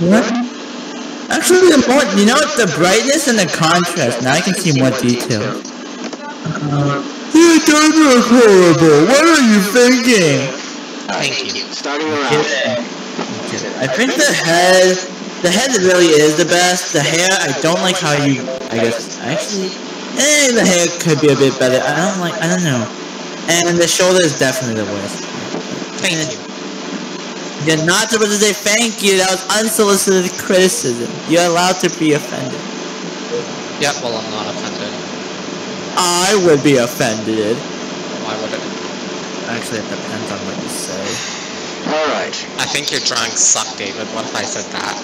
Actually, the more, you know, the brightness and the contrast, now I can see more detail. You guys are horrible, what are you thinking? Thank you. Starting around. I think the head really is the best. The hair, I don't like how you, I guess, actually, eh, the hair could be a bit better. I don't know. And the shoulder is definitely the worst. Thank you. You're not supposed to say thank you, that was unsolicited criticism. You're allowed to be offended. Yeah, well, I'm not offended. I would be offended. Why would it? Actually, it depends on what you say. Alright. I think your drawings suck, David. What if I said that?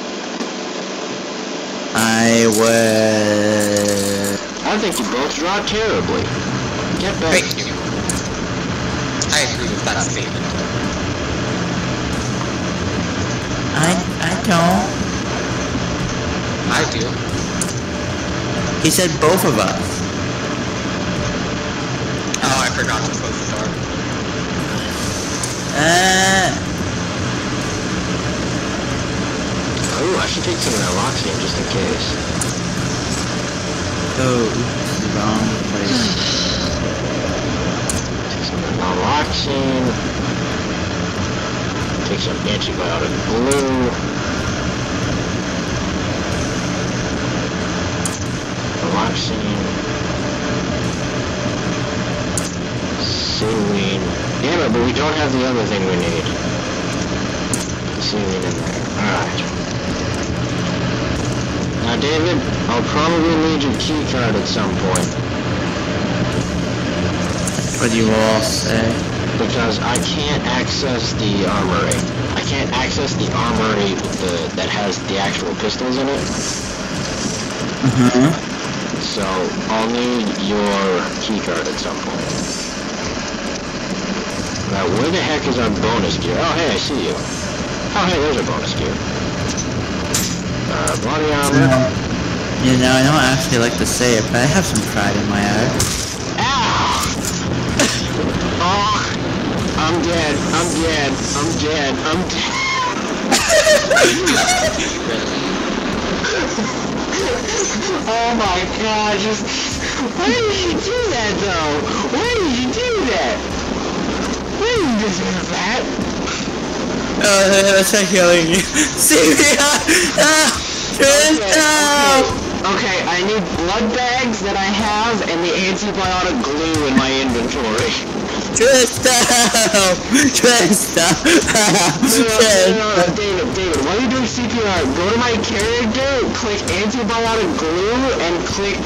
I would... I think you both draw terribly. Get back. Thank you. I agree with that statement. I don't. I do. He said both of us. Oh, I forgot to close the door. Ooh, I should take some of that Loxium just in case. Oh, oops, wrong place. Take some of that Loxium. Take some antibiotic blue. Naloxone. Saline. Damn it, but we don't have the other thing we need. The saline in there. Alright. Now, David, I'll probably need your key card at some point. What do you all say? Because I can't access the armory. I can't access the armory that has the actual pistols in it. So, I'll need your keycard at some point. Now, where the heck is our bonus gear? Oh, hey, I see you. Oh, hey, there's a bonus gear. Body armor. You know, I don't actually like to say it, but I have some pride in my art. I'm dead, I'm dead, I'm dead, I'm dead. Oh my god, just... Why did you do that though? Why did you do that? Why did you deserve that? Oh, that's not killing you. See me Okay, I need blood bags that I have and the antibiotic glue in my inventory. No, David, while you're doing CPR, go to my character, click antibiotic glue, and click,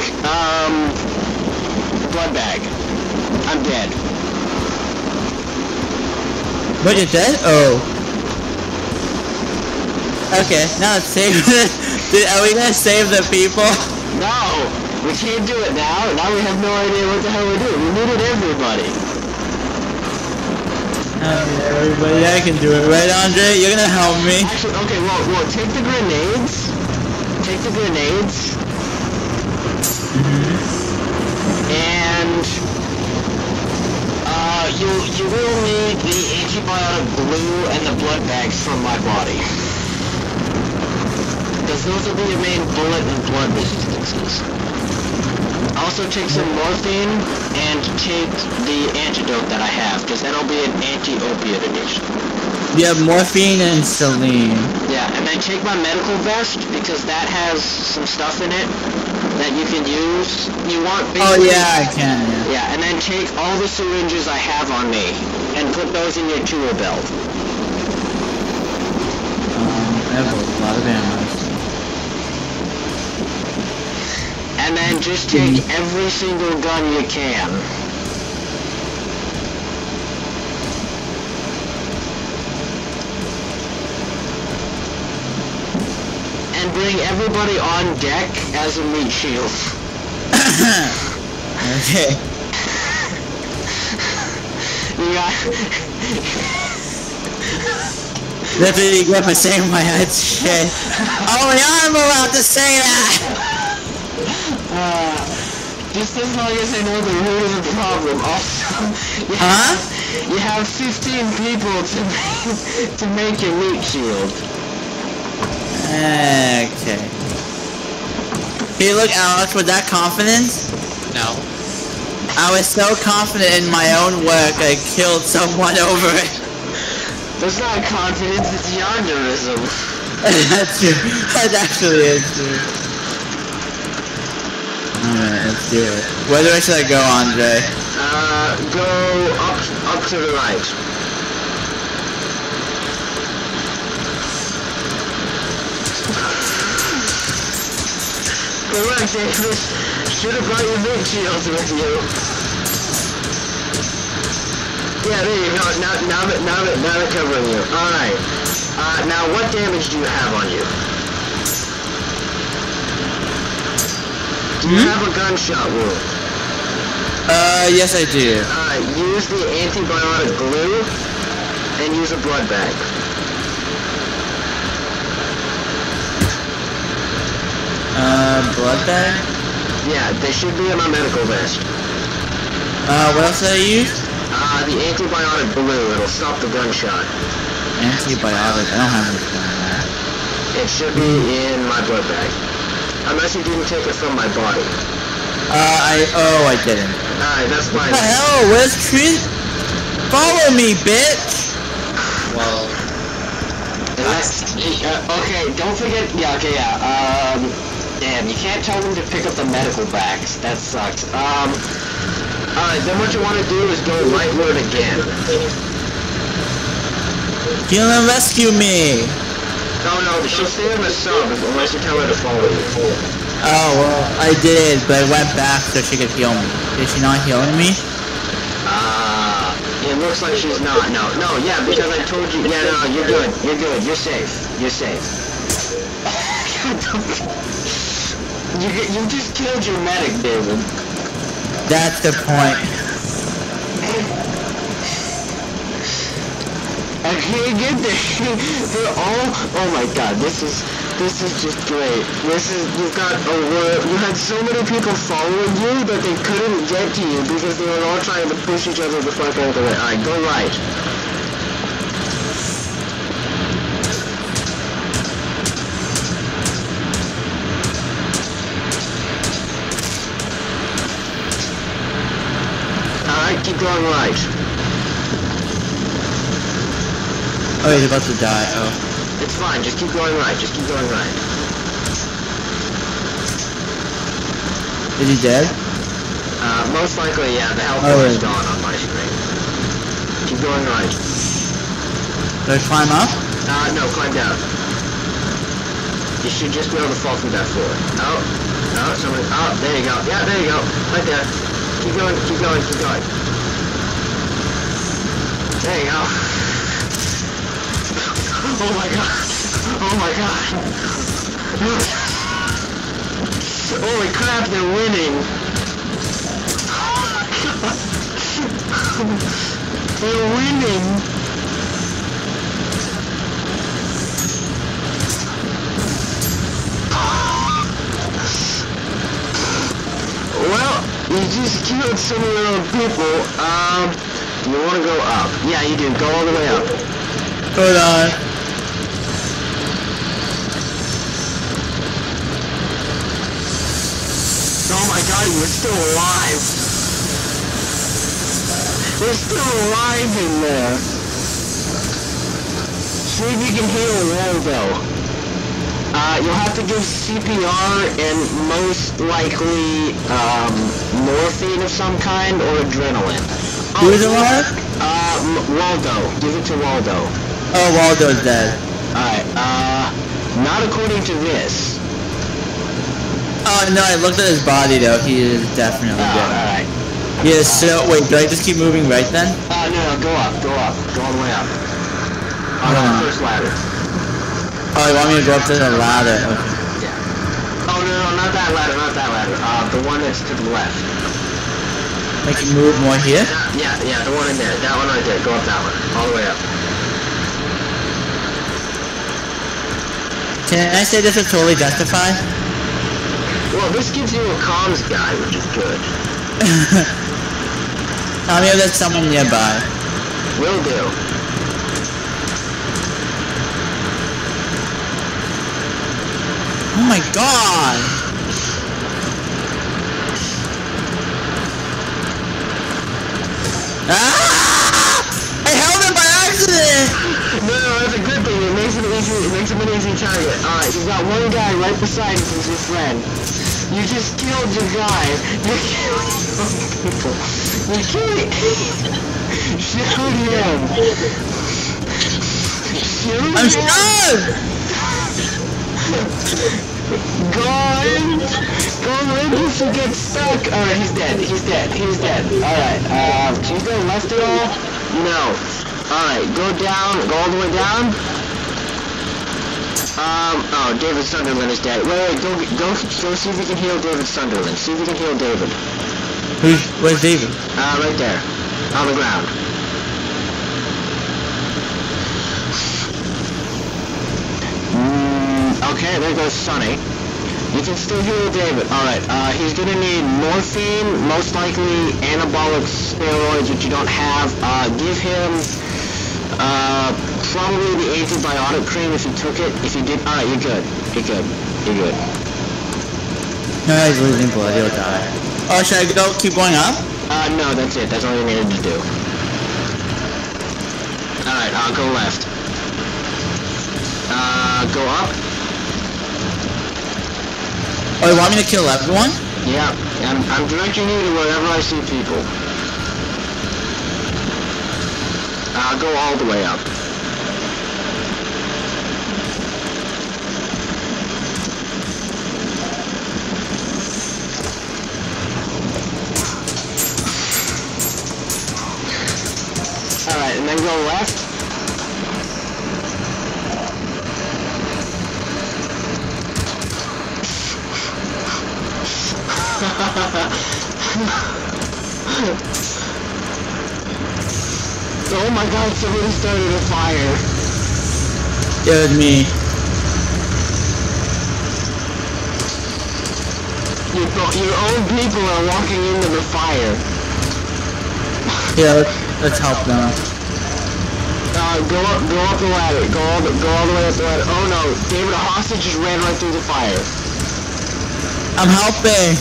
blood bag. I'm dead. What, you're dead? Oh. Okay, now let's save it. Are we gonna save the people? No, we can't do it now. Now we have no idea what the hell we're doing. We needed everybody. Everybody, I can do it, right, Andre? You're gonna help me. Actually, okay, well, take the grenades. Take the grenades. And you will need the antibiotic glue and the blood bags from my body. Because those will be your main bullet and blood resistances. Also take some morphine, and take the antidote that I have, because that'll be an anti-opiate addiction. You have morphine and saline. Yeah, and then take my medical vest, because that has some stuff in it that you can use. You want basically... Oh yeah, I can, yeah. Yeah, and then take all the syringes I have on me, and put those in your tool belt. I have a lot of ammo. And then just take every single gun you can. And bring everybody on deck as a meat shield. Okay. You got... That's what you get for saying my head shit. Only I'm allowed to say that! Just as long as I know the root of the problem, also, you have 15 people to make your meat shield. Okay. Can you look, Alex, was that confident? No. I was so confident in my own work, I killed someone over it. That's not confidence, it's yonderism. That's true. That actually is true. Alright, let's do it. Where should I go, Andre? Go up to the right. Good work, David. Should have brought your big shields with you. Yeah, there you go. Now they're covering you. Alright. Now what damage do you have on you? Do you have a gunshot wound? Yes I do. Use the antibiotic glue and use a blood bag. Blood bag? Yeah, they should be in my medical vest. What else did I use? The antibiotic blue. It'll stop the gunshot. Antibiotic? I don't have anything on that. It should be in my blood bag. Unless you didn't take it from my body. I didn't. Alright, that's fine. What the hell? Where's Chris? Follow me, bitch! Well... Unless... okay, don't forget... Yeah, okay, yeah. Damn, you can't tell them to pick up the medical bags. That sucks. Alright, then what you want to do is go rightward again. You're gonna rescue me! No, no, she'll stay in the sub unless you tell her to follow you. Oh, well, I did, but I went back so she could heal me. Is she not healing me? It looks like she's not. No, no, yeah, because I told you. Yeah, no, you're good. You're good. You're safe. You're safe. You just killed your medic, David. That's the point. I can't get this. They're all. Oh my God, this is just great. You've got a word. You had so many people following you that they couldn't get to you because they were all trying to push each other the fuck out of the way. All right, go right. Keep going right. Oh, he's about to die. Oh. It's fine. Just keep going right. Just keep going right. Is he dead? Most likely, yeah. The health bar is gone on my screen. Keep going right. Do I climb up? No, climb down. You should just be able to fall from that floor. Oh, no, somebody. Oh, there you go. Yeah, there you go. Right there. Keep going. Keep going. Keep going. There you go. Oh my God. Oh my God. Holy crap, they're winning. Oh my God. They're winning. Well, you just killed some of your own people. You want to go up. Yeah, you do. Go all the way up. Hold on. Oh my God, he was still alive. They're still alive in there. See if you can heal well, though. You'll have to give CPR and most likely morphine of some kind or adrenaline. Who's alive? Waldo. Give it to Waldo. Oh, Waldo's dead. Alright, not according to this. Oh, no, I looked at his body, though. He is definitely dead. Alright. He is so... Wait, do I just keep moving right, then? No, no, go up, go up. Go all the way up. On the first ladder. Oh, you want me to go up to the ladder? Okay. Yeah. Oh, no, no, not that ladder, not that ladder. The one that's to the left. Make you move more here? Yeah, yeah, the one in there. That one right there. Go up that one. All the way up. Can I say this is totally justified? Well, this gives you a comms guy, which is good. Tell me if there's someone nearby. Will do. God! Ah! I held him by accident! No, that's a good thing. It makes him easy. It makes him an easy target. Alright, you've got one guy right beside you who's your friend. You just killed your guy. You killed people. You killed Shoot him. I'm stunned! Gone! Go with us and get stuck! Alright, he's dead. Alright, can you go left at all? No. Alright, go down, go all the way down. Oh, David Sunderland is dead. Wait, go see if we can heal David Sunderland. See if we can heal David. Where's David? Right there. On the ground. Okay, there goes Sonny. You can still heal David. Alright, he's gonna need morphine, most likely anabolic steroids, which you don't have. Give him, probably the antibiotic cream if you took it. If you did, alright, you're good. No, he's losing blood, he'll die. Oh, should I go keep going up? No, that's it. That's all you needed to do. Alright, I'll go left. Go up. Oh, you want me to kill everyone? Yeah, I'm directing you to wherever I see people. I'll go all the way up. Alright, and then go left. Oh my god, somebody started a fire. It was me. Your own people are walking into the fire. Yeah, let's help them. Go up the ladder. Go all the way up the ladder. Oh no, David, a hostage just ran right through the fire. I'm helping.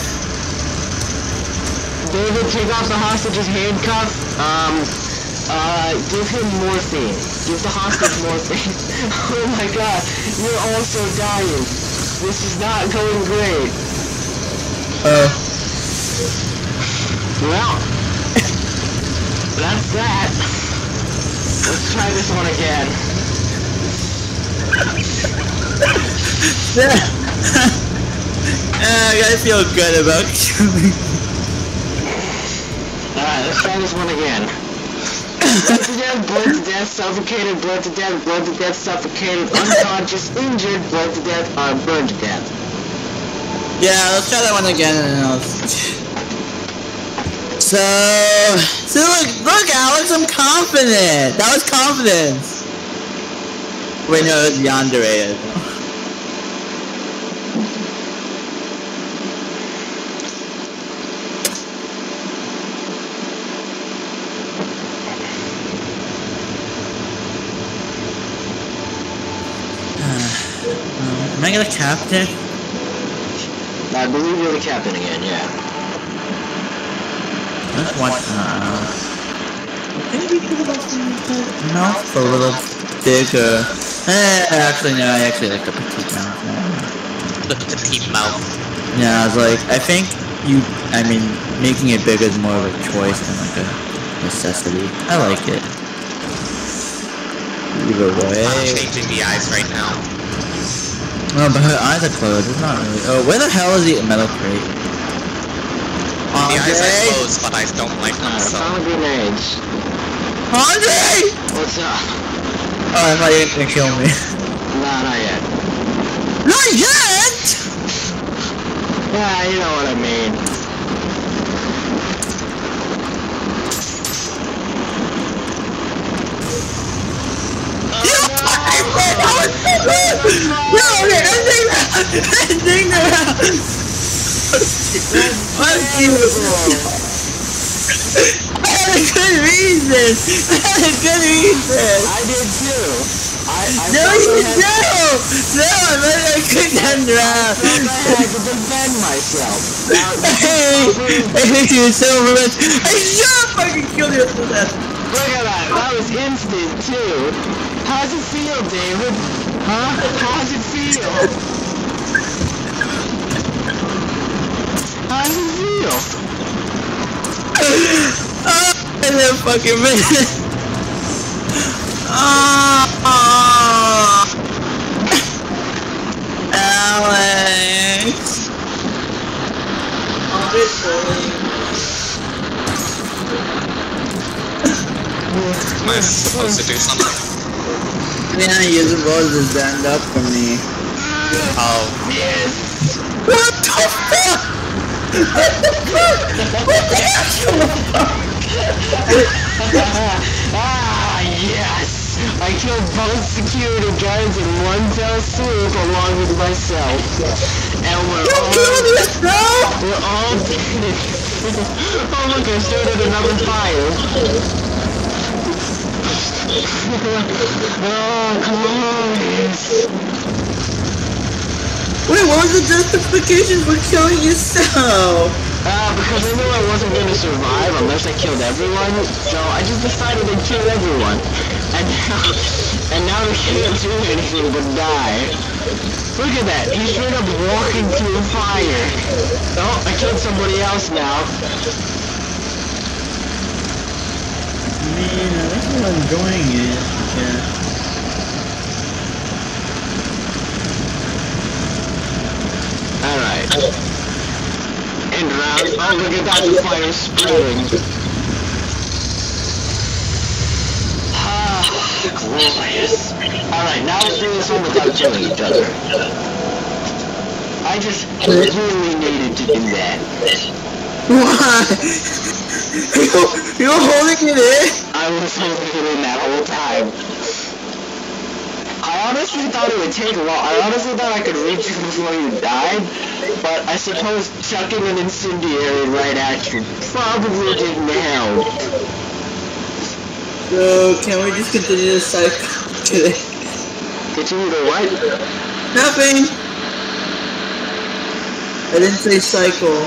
David, take off the hostage's handcuff. Give him morphine. Give the hostage morphine. Oh my god, you're also dying. This is not going great. Well, that's that. Let's try this one again. I feel good about you. Alright, let's try this one again. Blood to death, suffocated, unconscious, injured, blood to death, burned to death. Yeah, let's try that one again and I'll... So look Alex, I'm confident! That was confidence! Wait, no, it was Yandere. Am I the captain? I believe you're the captain again, yeah. That's one time. Mouth a little bigger. Actually, no, I actually like the petite mouth. The petite mouth. Yeah, I was like, I think making it bigger is more of a choice than like a necessity. I like it. Either way. I'm changing the eyes right now. No, but her eyes are closed. It's not really. Oh, where the hell is the metal crate? Andre? The eyes are closed, but I don't like them. So. Grenades. Andre! What's up? Oh, I thought you were gonna kill me. Nah, not yet. Not yet? Yeah, you know what I mean. I had a good reason! I did too! I I couldn't unwrap. I had to defend myself. I hate you so much. I should fucking killed you for that. Look at that. That was instant too. How's it feel, David? Huh? How's it feel? How's it feel? Oh, in that fucking minute. Alex. Am I supposed to do something? Yeah, you're supposed to stand up for me. Oh, yes. What the fuck? What the fuck? What the actual Ah, yes. I killed both security guards in one fell swoop along with myself. And we're all dead. Oh look, I started another fire. Oh, come on. Wait, what was the justification for killing yourself? Because I knew I wasn't going to survive unless I killed everyone, so I just decided to kill everyone. And now we can't do anything but die. Look at that, he's straight up walking through fire. Oh, I killed somebody else now. Man, that's what I'm going in. Yeah. Alright. End round. Oh, look at that, the fire spewing. Ah, glorious. Alright, now let's do this one without killing each other. I just really needed to do that. Why? You were holding it in? I was holding it in that whole time. I honestly thought it would take a while. I honestly thought I could reach you before you died, but I suppose chucking an incendiary right at you probably didn't help. So, can we just continue this cycle today? Continue to what? Nothing! I didn't say cycle.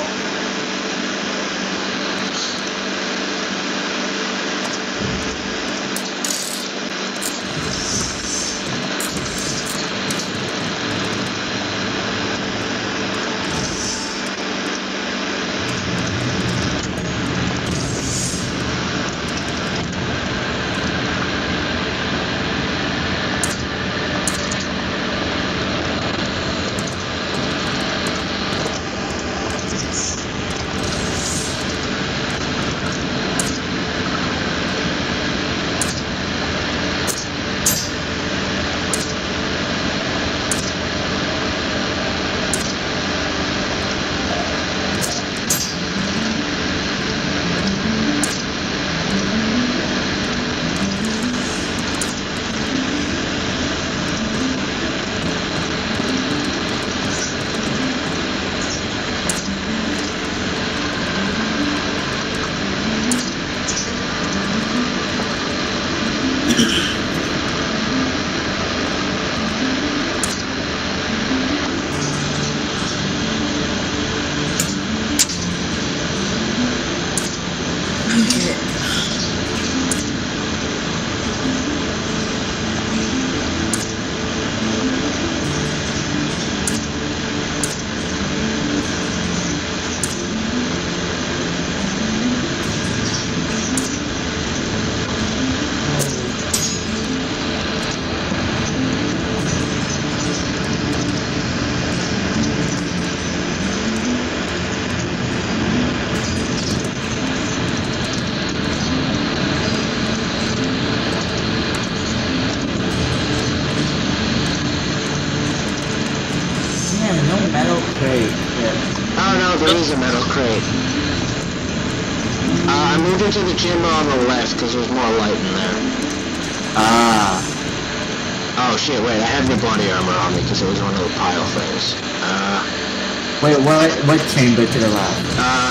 What chamber to the left?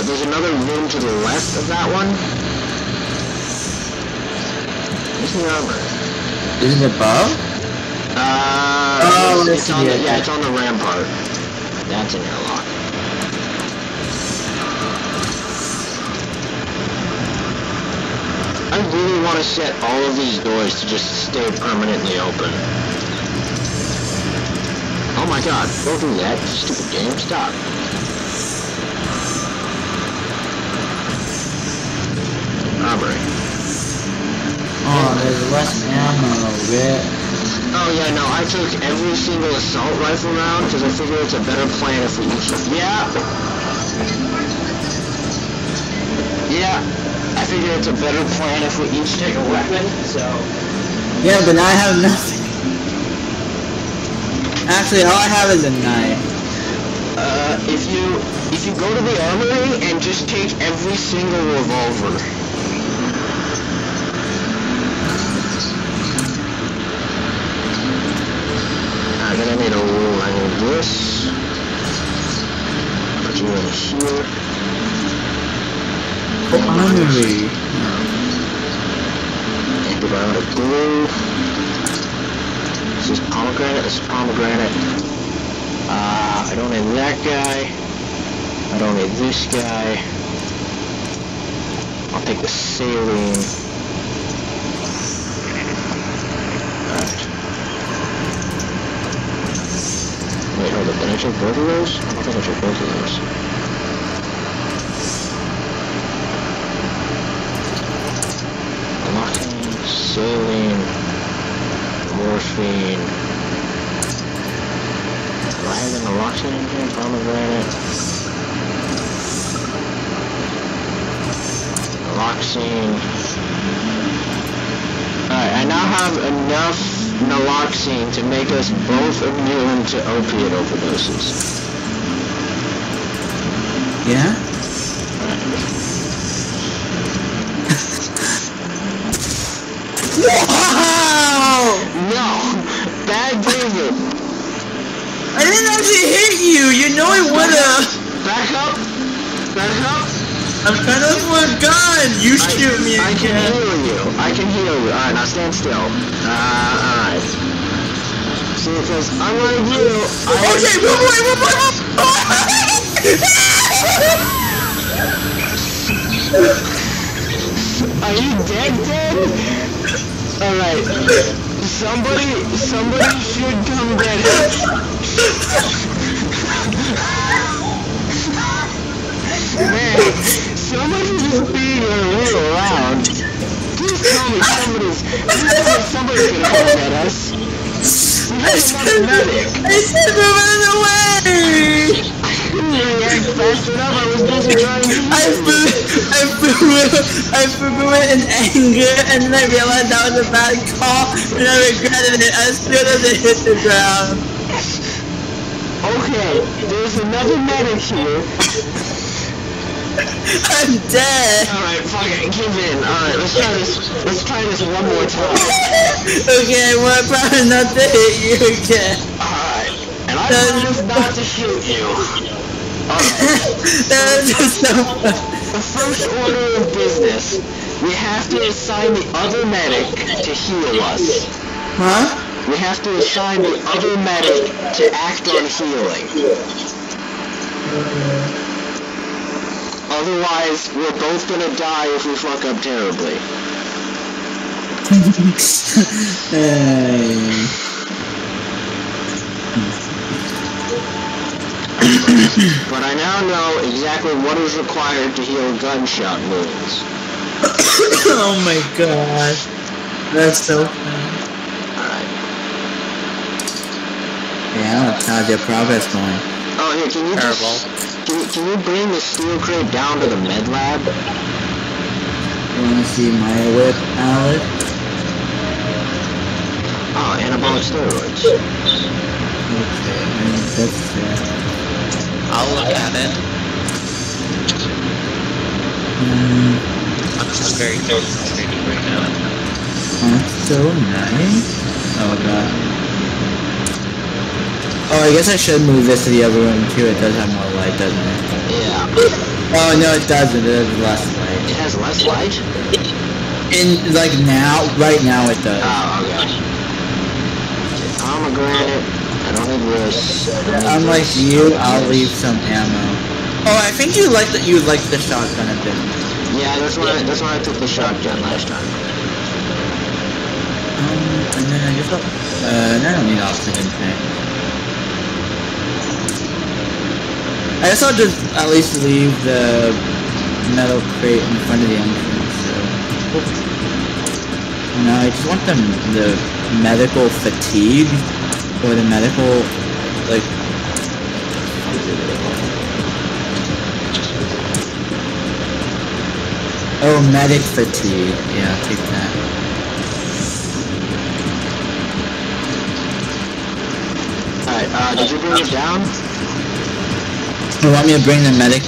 There's another room to the left of that one. Where's the number? Is it above? It's on the rampart. That's an airlock. I really want to set all of these doors to just stay permanently open. Oh my god, don't do that, stupid game, stop. Robbery. Oh, there's less ammo, yeah. Oh yeah, no, I took every single assault rifle round because I figure it's a better plan if we... Yeah, I figure it's a better plan if we each take a weapon, so... Yeah, but I have nothing. Actually, all I have is a knife. If you go to the armory and just take every single revolver... I'm gonna need a rule. I need this. Put you in here. Oh, armory. Antibiotic glue. This is pomegranate. This is pomegranate. I don't need that guy. I don't need this guy. I'll take the saline. Wait, hold up, did I check both of those? I don't think I checked both of those. Locking, saline, morphine. Do I have an naloxone in here? Pomegranate. Naloxone. Alright, I now have enough naloxone to make us both immune to opiate overdoses. Yeah? Wow! No! Bad David! I didn't actually hit you! You know I would've! Back up! Back up! I'm kind of with a gun! You shoot me again! I can heal you! I can heal you! Alright, now stand still. Alright. See, because unlike you, okay, move away! Move away! Move away! Are you dead? Alright. Somebody should come get it. Man. Somebody just being a little around. Please tell me somebody's gonna come at us. I said moving away! I couldn't react fast enough, I was busy trying to move. I flew in anger, and then I realized that was a bad call, and I regretted it as soon as it hit the ground. Okay, there's another medic here. I'm dead. Alright, fuck it, give in. Alright, let's try this one more time. Okay, well I promise not to hit you again. Alright, and I promise not to shoot you. Alright. That was just so funny. The first order of business, we have to assign the other medic to heal us. Huh? We have to assign the other medic to act on healing. Otherwise, we're both gonna die if we fuck up terribly. But I now know exactly what is required to heal gunshot wounds. Oh my gosh. That's so funny. Alright. Yeah, how's your progress going? Oh, here, can you Can you bring the steel crate down to the med lab? You wanna see my whip, Alec? Oh, anabolic steroids. Okay, that's fair. I'll look at it. I'm very concentrated right now. That's so nice. Oh god. Oh, I guess I should move this to the other room too. It does have more light, doesn't it? Yeah. Oh no, it doesn't. It has less light. It has less light? In like now, right now it does. Oh, okay. Unlike you, I'll leave some ammo. Oh, I think you like that. You like the shotgun a bit. Yeah, that's why I took the shotgun last time. And then I just got. I don't need oxygen tank. I guess I'll just at least leave the metal crate in front of the entrance. So. No, I just want the medical fatigue, or the medical, like... Oh, medic fatigue. Yeah, I'll take that. Alright, did you bring it down? You want me to bring the metal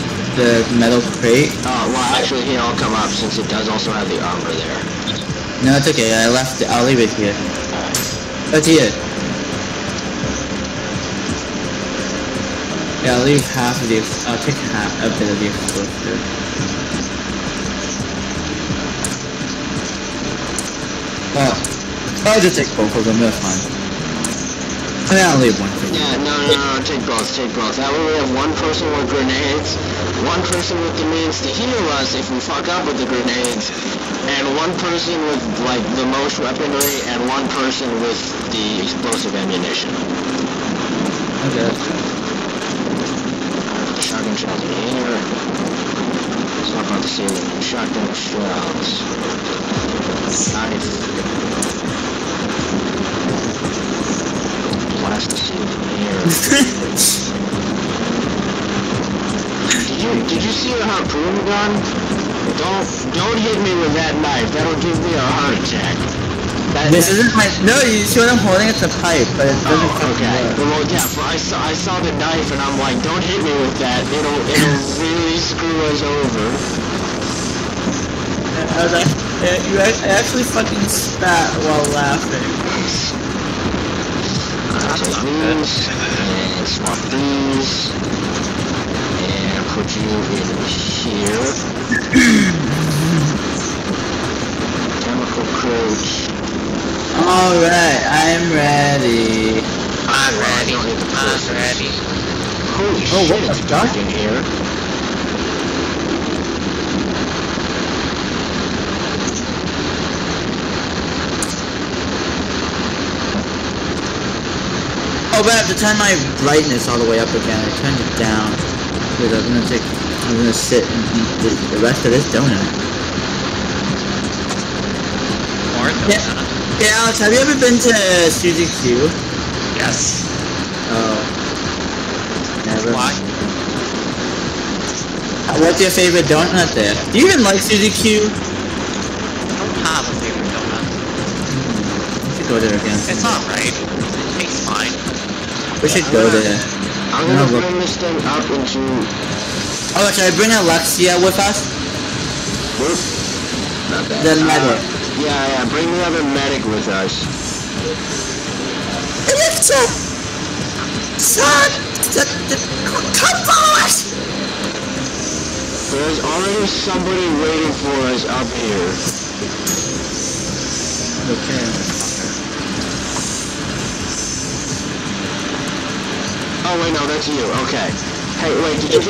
crate? Oh, well, actually, here, I'll come up, since it does also have the armor there. No, it's okay, I left it. I'll leave it here. That's it. Yeah, I'll leave half of this. I'll take half a bit of the explosive. Oh, I'll just take both of them, that's fine. And then I'll leave one for you. Yeah, no, take both, take both. That way we have one person with grenades, one person with the means to heal us if we fuck up with the grenades, and one person with, like, the most weaponry, and one person with the explosive ammunition. Okay. Shotgun shells in here. It's not about the ceiling. Shotgun shells. Nice. Blast the ceiling in here. Did you see the harpoon gun? Don't hit me with that knife. That'll give me a heart attack. This isn't my... No, you see what I'm holding? It's a pipe, but it doesn't... Oh, okay. Well, yeah, I saw the knife, and I'm like, don't hit me with that. It'll really screw us over. I was like, you actually fucking spat while laughing. I'll take these, and swap these, and put you in here. Chemical cruise. Alright, I'm ready. I'm ready. Holy shit, it's dark in here. Oh, but I have to turn my brightness all the way up again. I turned it down. Because I was gonna take... I'm gonna sit and eat the rest of this donut. More donut? Yeah, Alex, have you ever been to Suzy Q? Yes. Oh. Never. Why? What's your favorite donut there? Do you even like Suzy Q? I don't have a favorite donut. We should go there again. It's alright. It tastes fine. We should go there. I'm gonna bring this thing up into... Oh, should I bring Alexia with us? Whoop. Not bad. The medic. Yeah, bring the other medic with us. Alexa! Son! Come forward! There's already somebody waiting for us up here. Okay. Oh, wait, no, that's you. Okay. Hey, wait, did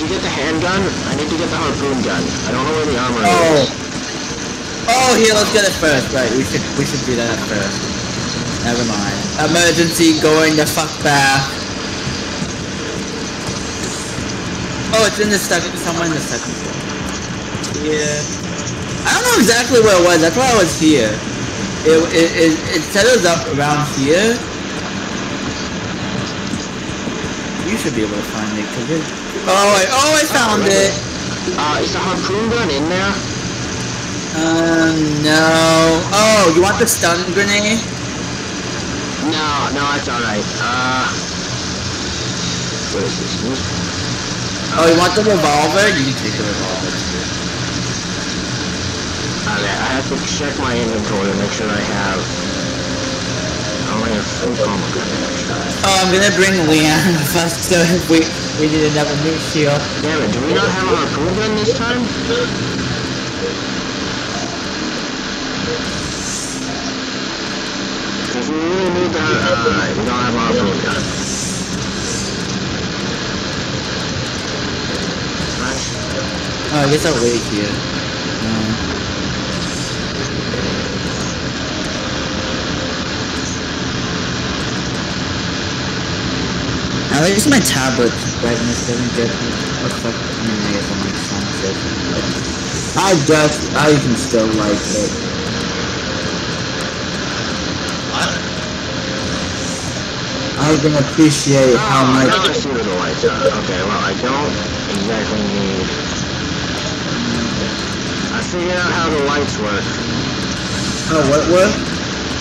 you get the handgun? I need to get the harpoon gun. I don't know where the armor is. Oh, here, let's get it first. Right, we should do that first. Never mind. Emergency going the fuck back. Oh, it's in the second, somewhere in the second floor. Yeah. I don't know exactly where it was, that's why I was here. It settles up around here. You should be able to find it, cause it... Oh, I found it! Is the harpoon gun in there? No... Oh, you want the stun grenade? No, it's alright. What is this? Oh, you want the revolver? You can take the revolver. Okay, I have to check my inventory to make sure I have... I'm gonna bring Leon with us, so we need another new shield. Damn it, do we not have a harpoon gun this time? Because we really need that. Alright, we don't have a harpoon gun. Oh, I guess I'll wait here. Now it's my tablet brightness doesn't get affected. I mean, I guess I'm like sunset. I can still like it. I can appreciate how much. I see where the lights are. Okay, well, I don't exactly need. I figured out how the lights work. Oh, what work?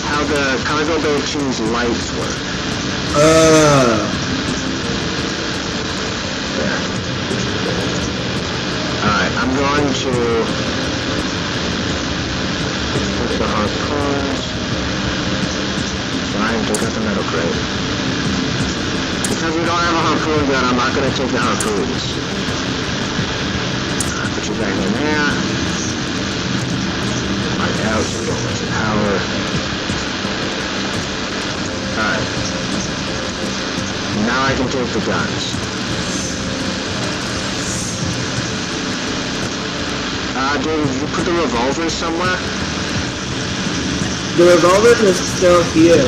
How the cargo bay cheese lights work. Yeah. Alright, I'm going to put the harpoons. Trying to get the metal crate. Because we don't have a harpoon gun, I'm not going to take the harpoons. Put you back in there. My house is going to power. Alright. Now I can take the guns. Did you put the revolver somewhere? The revolver is still here.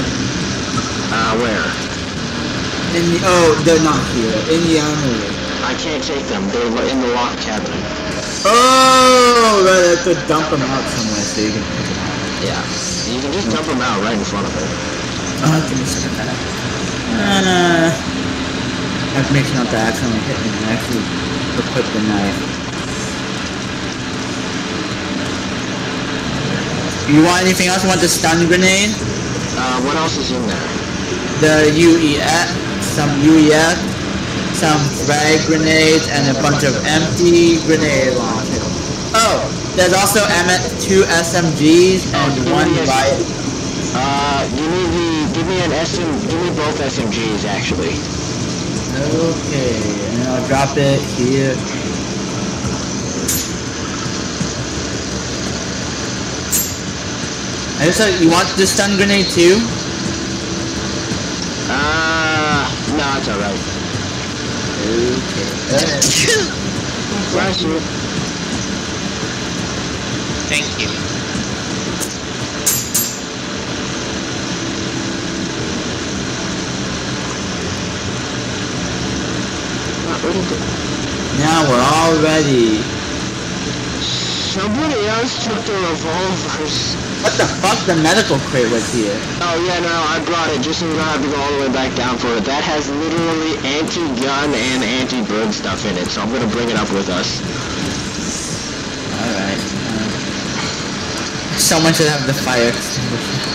Where? In the, they're not here. In the armory. I can't take them. They're in the lock cabinet. Oh, right. I have to dump them out somewhere so you can pick them out. Yeah. You can just dump them out right in front of it. Oh, I can just do that. I have to make sure not to accidentally hit me and actually equip the knife. You want anything else? You want the stun grenade? What else is in there? The UEF. Some UEF, some frag grenades, and a bunch of empty grenade launchers. Oh, there's also two SMGs and one riot. Give me both SMGs actually. Okay, and I'll drop it here. I just said, you want the stun grenade too? No, it's alright. Okay. Bless you. Thank you. Now we're all ready. Somebody else took the revolvers. What the fuck? The medical crate was here. Oh yeah, no, I brought it just so we don't have to go all the way back down for it. That has literally anti-gun and anti-bird stuff in it, so I'm gonna bring it up with us. Alright. Someone should have the fire extinguisher.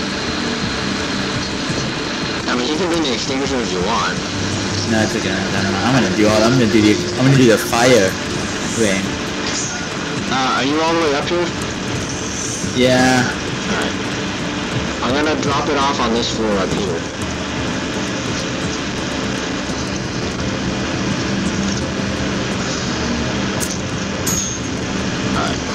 I mean, you can bring the extinguisher if you want. No, it's okay. I'm gonna do the fire thing. Are you all the way up here? Yeah. Alright. I'm gonna drop it off on this floor up here. Alright.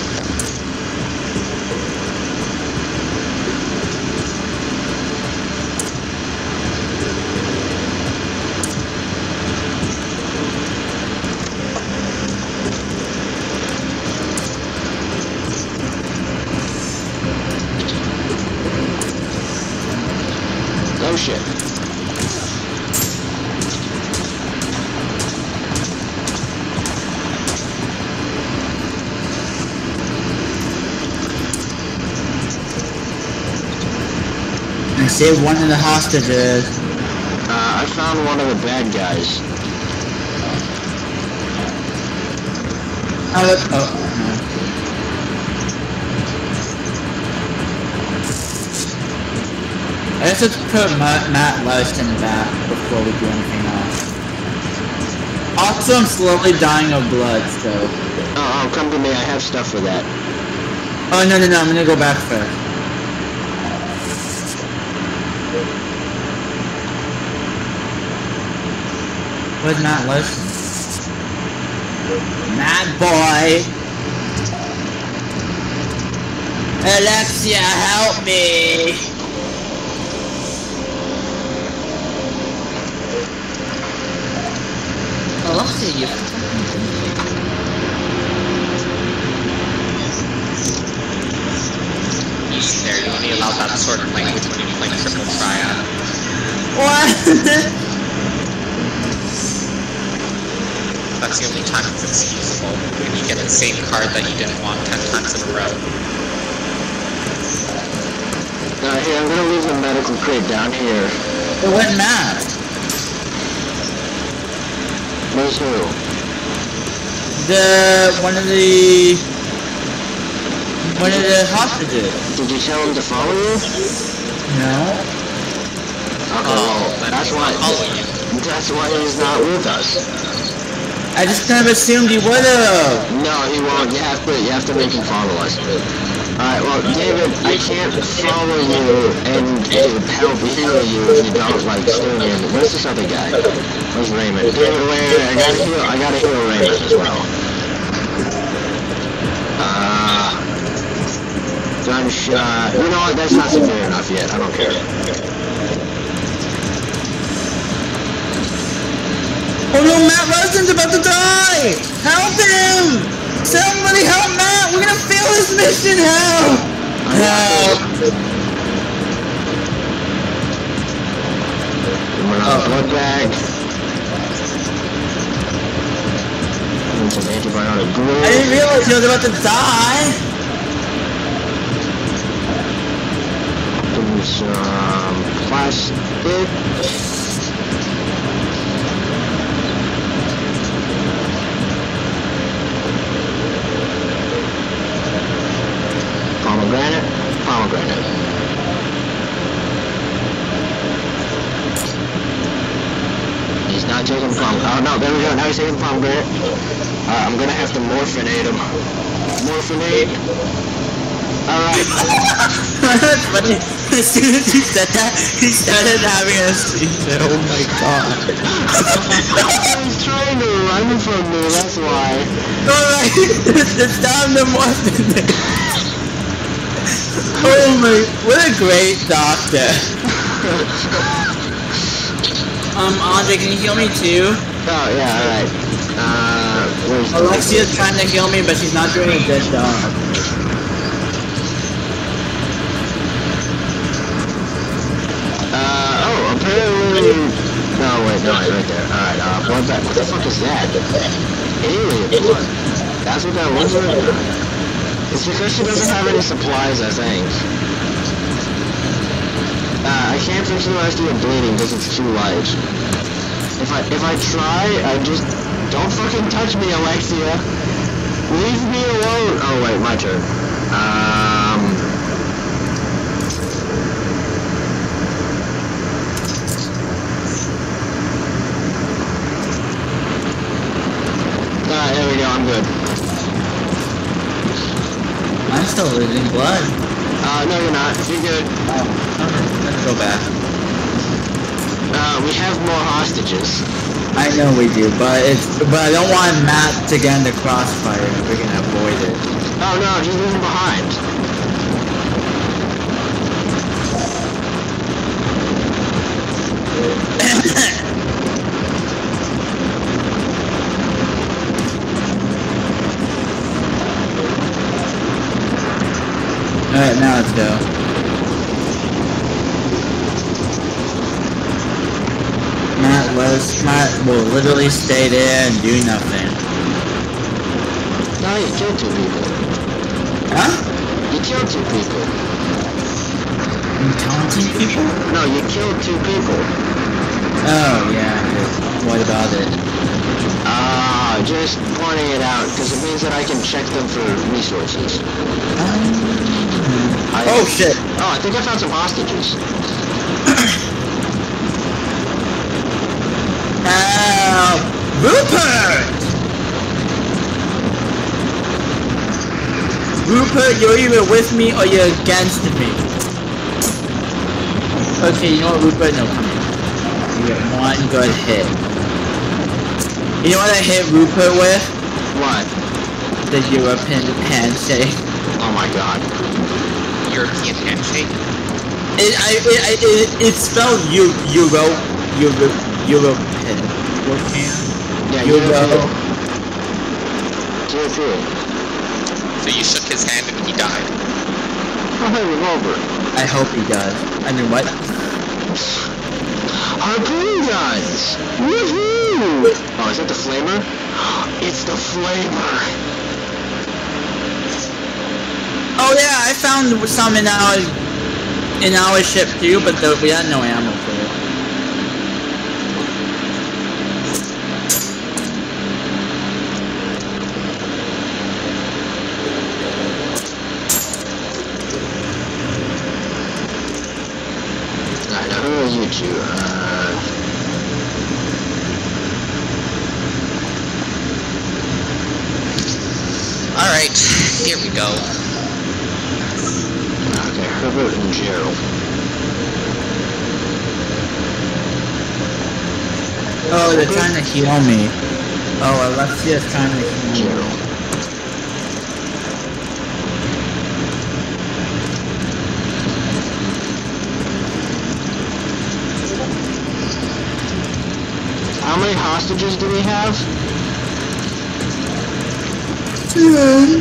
Save one of the hostages. I found one of the bad guys. I guess let's put Matt Lush in the back before we do anything else. Also, I'm slowly dying of blood, so... Oh, come to me. I have stuff for that. Oh, no. I'm gonna go back first. Was not listening. Mad boy! Alexia, help me! Alexia, you fucking sort of language when you do like triple triad. What? That's the only time it's useful, when you get the same card that you didn't want 10 times in a row. Here, I'm going to leave the medical crate down here. But what map? Where's who? One of the hostages. Did you tell him to follow you? No. Okay, well, that's why he's not with us. I just kind of assumed he would've. No, he won't. You have to make him follow us. Alright, well, David, I can't follow you and help heal you if you don't like stone in. Where's this other guy? Where's Raymond? David, wait, I gotta heal Raymond as well. Gunshot. You know what? That's not severe enough yet. I don't care. Oh no, Matt Rosen's about to die! Help him! Somebody help Matt! We're gonna fail this mission! Help! Help! We're out of blood bag. I didn't realize he was about to die! Give me some plastic. Pomegranate. He's not taking pomegranate. Oh no, there we go. Now he's taking pomegranate. I'm gonna have to morphinate him. Morphinate. Alright. That's funny. As soon as he said that, he started having a seizure. Oh my god. I was trying to run from me, that's why. Alright, it's time to morphinate. Oh my, what a great doctor. Andre, can you heal me too? Oh, yeah, alright. Alexia's trying to heal me, but she's not doing a good job. Oh, apparently... No, wait, no, right there. Alright, what the fuck is that? Alien blood. That's what that was right there. It's because she doesn't have any supplies, I think. I can't visualize the bleeding because it's too light. If I try, I just... Don't fucking touch me, Alexia! Leave me alone! Oh, wait, my turn. There we go, I'm good. I'm still losing blood. No you're not. You're good. Oh, okay. That's so bad. We have more hostages. I know we do, but I don't want Matt to get in the crossfire if we can avoid it. Oh no, just leave him behind. Alright, now let's go. Matt will literally stay there and do nothing. No, you killed 2 people. Huh? You killed 2 people. You killed 2 people? No, you killed 2 people. Oh, yeah. What about it? Just pointing it out, because it means that I can check them for resources. Oh shit! Oh, I think I found some hostages. Rupert! Rupert, you're either with me or you're against me. Okay, you know what, Rupert? No, come here. You get one good hit. You know what I hit Rupert with? What? The European handshake. Oh my god. European handshake. It's spelled European. Yeah, European. So you shook his hand and he died. Oh, hey, revolver. I hope he does. I mean, what? Harpoon guns! Woohoo! Oh, is that the flamer? It's the flamer! Oh yeah, I found some in our ship too, but we had no ammo for it. Alright, here we go. Okay, Herbert and Gerald. Oh, they're trying to heal me. Oh, Alexia's trying to heal me. Gerald. How many hostages do we have? Two.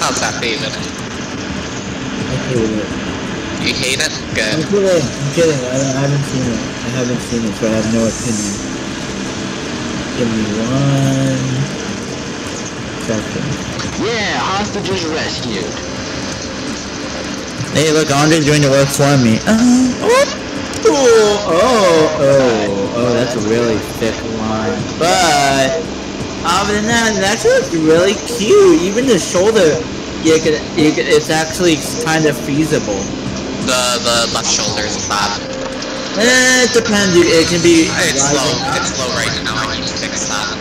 How's that feeling? I hate it. You hate it? Good. I'm kidding. I haven't seen it. I haven't seen it, so I have no opinion. Give me 1 second. Yeah, hostages rescued. Hey, look, Andre's doing the work for me. Oh, that's a really thick line. But other than that, that's just really cute. Even the shoulder, it's actually kind of feasible. The left shoulder is bad. It depends. It can be. It's low right now. I need to fix that.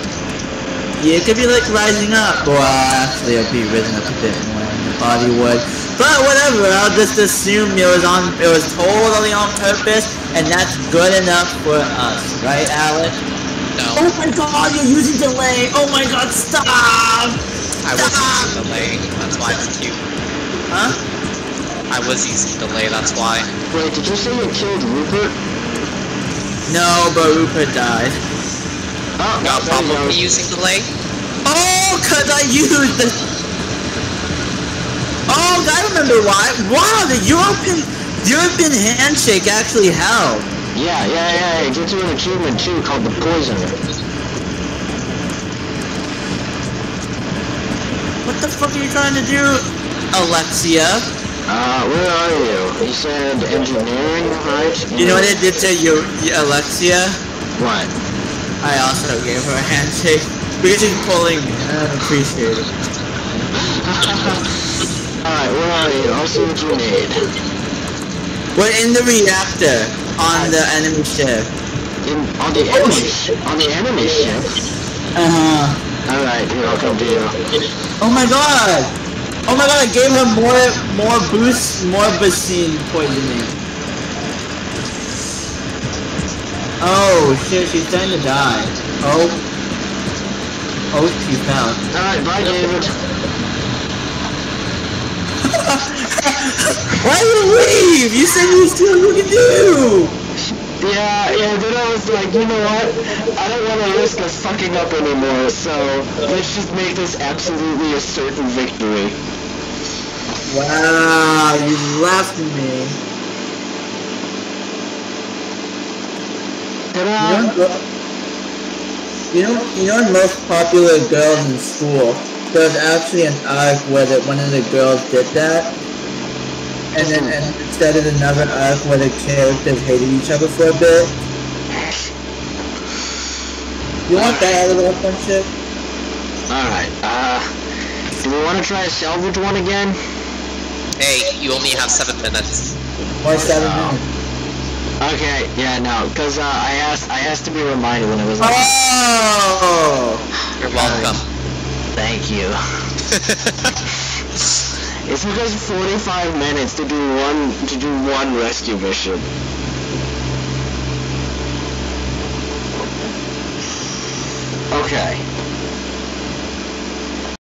Yeah, it could be like rising up, or actually it'll be risen up a bit more than the body would. But whatever, I'll just assume it was totally on purpose, and that's good enough for us, right, Alex? No. Oh my god, you're using delay! Oh my god, stop! I was using delay, that's why it's cute. Huh? I was using delay, that's why. Wait, did you say you killed Rupert? No, but Rupert died. Oh, no problem using delay. Oh, cause I used the. Oh, I remember why. Wow, the European handshake actually helped. Yeah. It gives you an achievement too called the Poisoner. What the fuck are you trying to do, Alexia? Where are you? You said engineering, right? You know what I did to you, Alexia? What? I also gave her a handshake because she's pulling me. I don't appreciate it. Alright, where are you? I'll see what you need. We're in the reactor on the enemy ship. On the enemy ship? Alright, here, I'll come to you. Oh my god! Oh my god, I gave her more boost, more basine poisoning. Oh shit, she's trying to die. Oh, she fell. Alright, bye David. Why did you leave? You said you still looking do! Yeah, then I was like, you know what? I don't want to risk us fucking up anymore, so let's just make this absolutely a certain victory. Wow, you left me. You know in most popular girls in school, there's actually an arc where one of the girls did that, and then instead of another arc where the characters hated each other for a bit. You want that out of the friendship? Alright, do we want to try a salvage one again? Hey, you only have 7 minutes. Why 7 minutes? Okay, yeah, no, because I asked to be reminded when it was like... Oh! You're welcome. Thank you. It took us 45 minutes to do one rescue mission. Okay.